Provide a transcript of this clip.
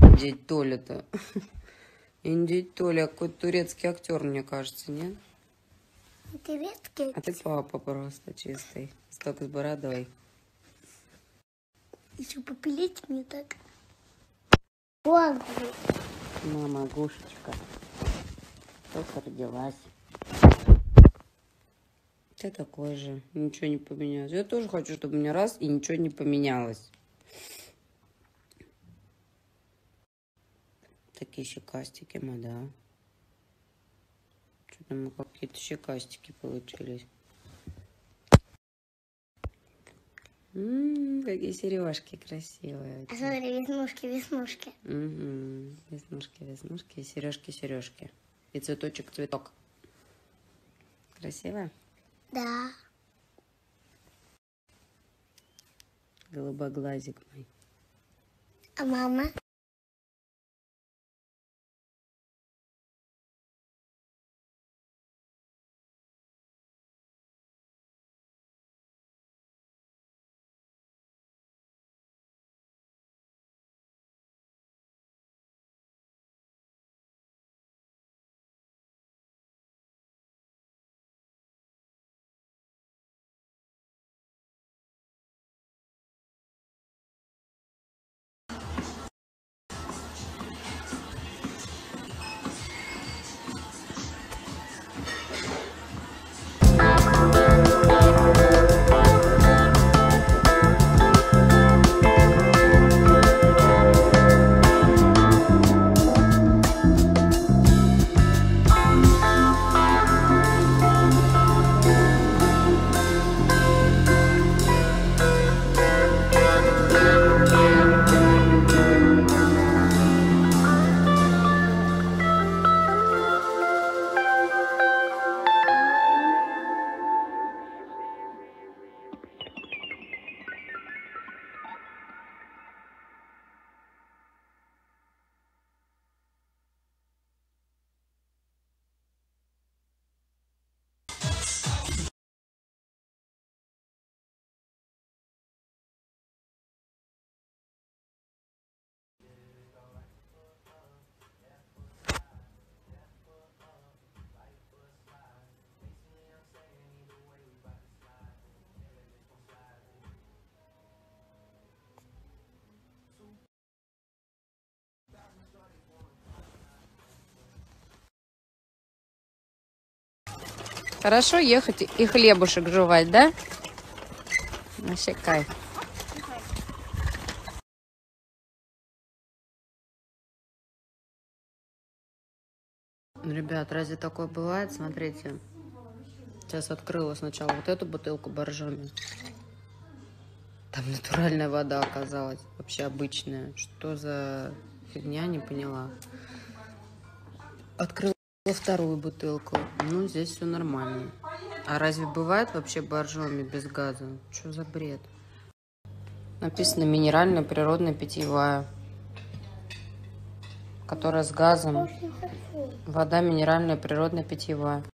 Индить Толя-то. Индить Толя, какой-то турецкий актер, мне кажется, нет? Турецкий? А ты папа просто чистый, столько с бородой. Еще попилить мне так. Ой. Мама Гошечка только родилась. Ты такой же, ничего не поменялось. Я тоже хочу, чтобы у меня раз и ничего не поменялось. Такие щекастики мы, да. Что-то мы какие-то щекастики получились. Какие сережки красивые. А смотри, веснушки, веснушки. Угу. Веснушки, веснушки, сережки, сережки. И цветочек, цветок. Красиво? Да. Голубоглазик мой. А мама? Хорошо ехать и хлебушек жевать, да? Вообще кайф. Ребят, разве такое бывает? Смотрите. Сейчас открыла сначала вот эту бутылку боржоми. Там натуральная вода оказалась. Вообще обычная. Что за фигня, не поняла. Открыла вторую бутылку. Ну, здесь все нормально. А разве бывает вообще боржоми без газа? Что за бред? Написано минеральная, природная, питьевая. Которая с газом. Вода минеральная, природная, питьевая.